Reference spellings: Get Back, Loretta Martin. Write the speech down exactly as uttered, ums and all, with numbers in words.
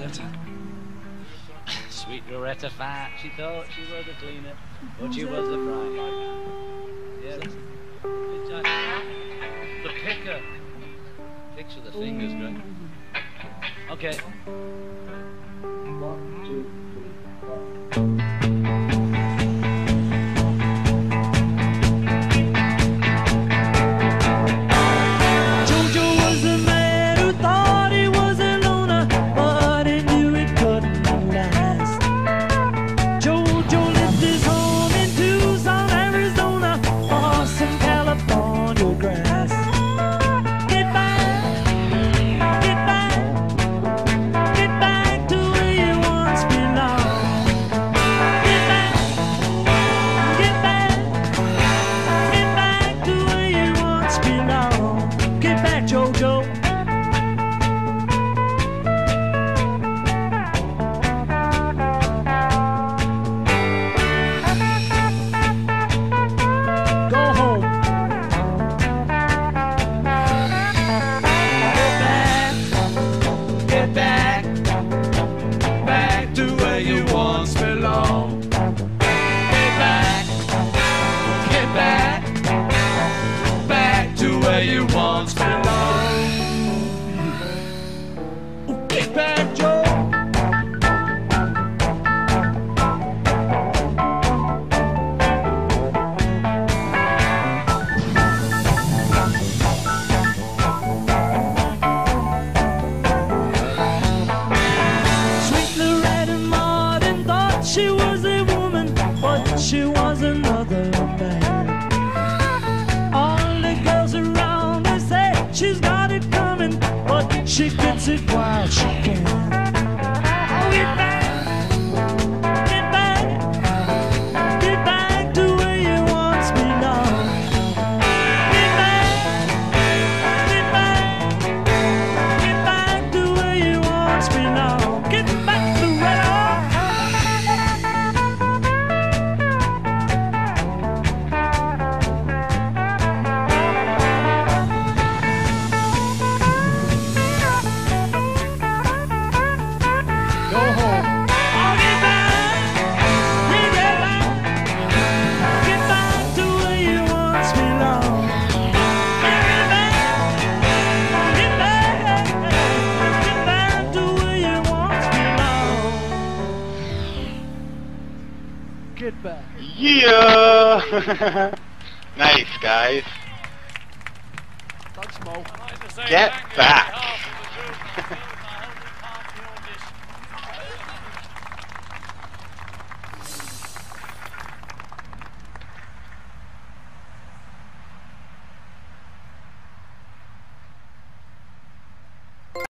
Loretta. Sweet Loretta Fat, she thought she was a cleaner, but she was a frying. Yes. The picker. Picture the fingers, Greg. Okay. One, two, three, four. You once belonged. Get back, Joe. Sweet Loretta Martin thought she was a woman, but she was another man. She's got it coming, but she gets it while she can. Oh, get back, get back, get back to where you once belonged. Get back, get back, get back to where you once belonged. Get back to where. Get back. Yeah! Nice, guys. Thanks, Mo. Get back.